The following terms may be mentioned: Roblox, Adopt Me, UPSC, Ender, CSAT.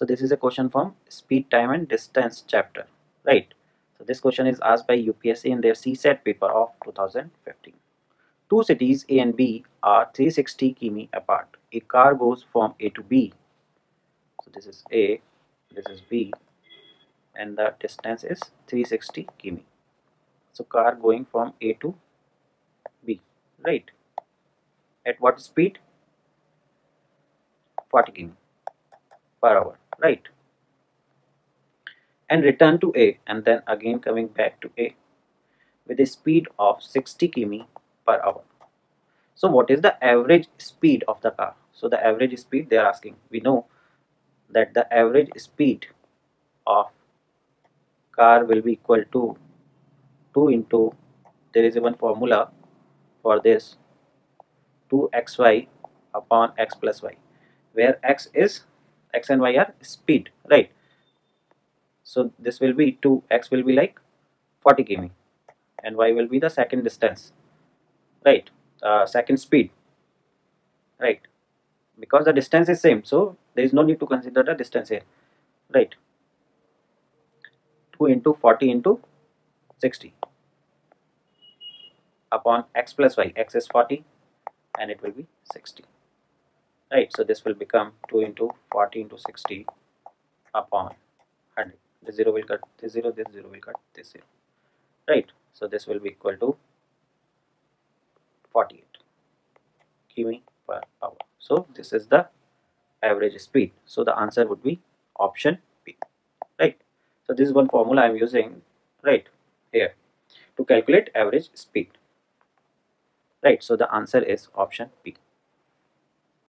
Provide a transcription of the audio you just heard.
So this is a question from speed, time and distance chapter, right? So this question is asked by UPSC in their CSAT paper of 2015. Two cities A and B are 360 km apart. A car goes from A to B. So this is A, this is B, and the distance is 360 km. So car going from A to B, right? At what speed? 40 km per hour, right? And return to A and then again coming back to A with a speed of 60 km per hour. So what is the average speed of the car? So the average speed they are asking. We know that the average speed of car will be equal to 2 into, there is even formula for this, 2xy upon x plus y, where x is, x and y are speed, right? So this will be 2x will be like 40 km and y will be the second distance, right? Second speed, right? Because the distance is same, so there is no need to consider the distance here, right? 2 into 40 into 60 upon x plus y, x is 40 and it will be 60, right? So this will become 2 into 40 into 60 upon 100. The 0 will cut this 0, this 0 will cut this 0, right? So this will be equal to 48 km per hour. So this is the average speed. So the answer would be option B, right? So this is one formula I am using right here to calculate average speed, right? So the answer is option B.